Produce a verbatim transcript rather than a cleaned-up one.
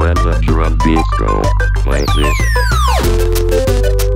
when the drum beats go, play this.